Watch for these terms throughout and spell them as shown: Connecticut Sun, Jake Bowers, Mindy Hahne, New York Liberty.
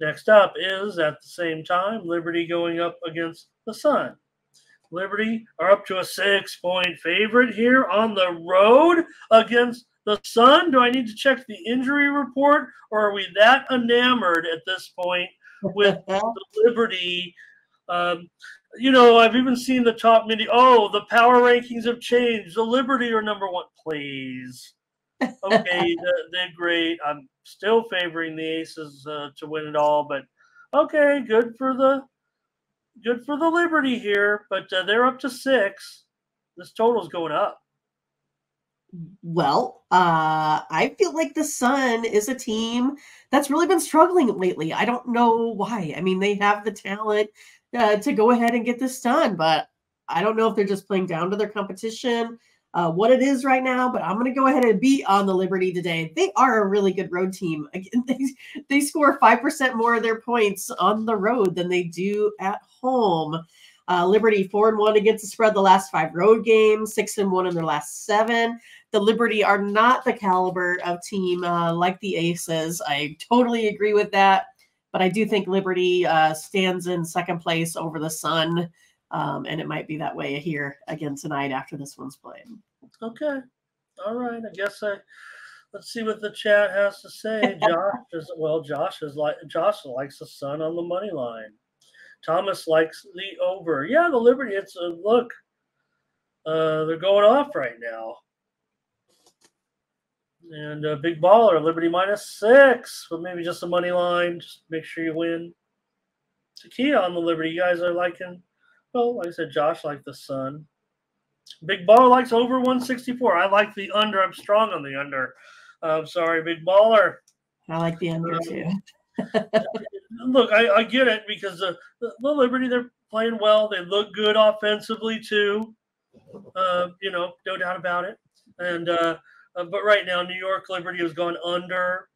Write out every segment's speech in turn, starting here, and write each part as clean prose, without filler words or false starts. Next up is, at the same time, Liberty going up against the Sun. Liberty are up to a 6-point favorite here on the road against the Sun. Do I need to check the injury report, or are we that enamored at this point with the Liberty? You know, I've even seen the top media. Oh, the power rankings have changed. The Liberty are number one. Please. Okay, they're great. I'm still favoring the Aces to win it all, but okay, good for the Liberty here. But they're up to 6. This total's going up. Well, I feel like the Sun is a team that's really been struggling lately. I don't know why. I mean, they have the talent to go ahead and get this done, but I don't know if they're just playing down to their competition, what it is right now, but I'm going to go ahead and be on the Liberty today. They are a really good road team. Again, they score 5% more of their points on the road than they do at home. Liberty 4-1 against the spread the last 5 road games, 6-1 in their last 7. The Liberty are not the caliber of team like the Aces. I totally agree with that, but I do think Liberty stands in second place over the Sun, and it might be that way here again tonight after this one's played. Okay, all right. I guess let's see what the chat has to say. Josh likes the Sun on the money line. Thomas likes the over. Yeah, the Liberty, it's a look. They're going off right now. And Big Baller, Liberty -6. But maybe just the money line. Just make sure you win. Takia on the Liberty. You guys are liking, well, like I said, Josh liked the Sun. Big Baller likes over 164. I like the under. I'm strong on the under. I'm sorry, Big Baller. I like the under, too. Look, I get it because the Liberty, they're playing well. They look good offensively, too. You know, no doubt about it. And but right now, New York Liberty has gone under,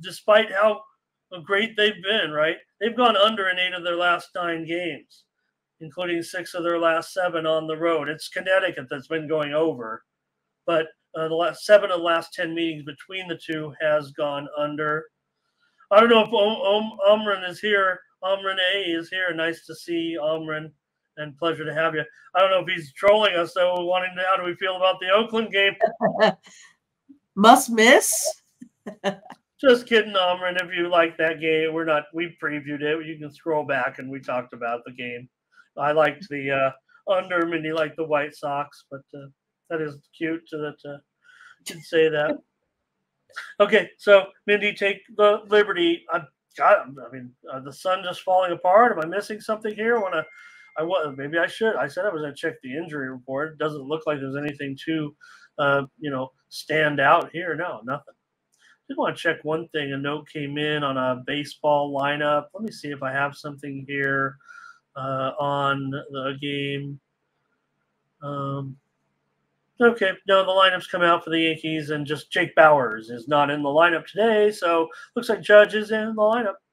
despite how great they've been, right? They've gone under in 8 of their last 9 games, including 6 of their last 7 on the road. It's Connecticut that's been going over. But the last 7 of the last 10 meetings between the two has gone under. I don't know if Omran is here. Omran A is here. Nice to see Omran, and pleasure to have you. I don't know if he's trolling us, though, wanting to know how do we feel about the Oakland game. Must miss. Just kidding, Omran. If you like that game, we're not. We previewed it. You can scroll back, and we talked about the game. I liked the under. Mindy liked the White Sox, but that is cute that you can say that. Okay, so Mindy, take the Liberty. The Sun just falling apart. Am I missing something here? Maybe I should. I said I was going to check the injury report. It doesn't look like there's anything to, stand out here. No, nothing. Did want to check one thing. A note came in on a baseball lineup. Let me see if I have something here on the game. Okay, no, the lineups come out for the Yankees, and just Jake Bowers is not in the lineup today, so looks like Judge is in the lineup.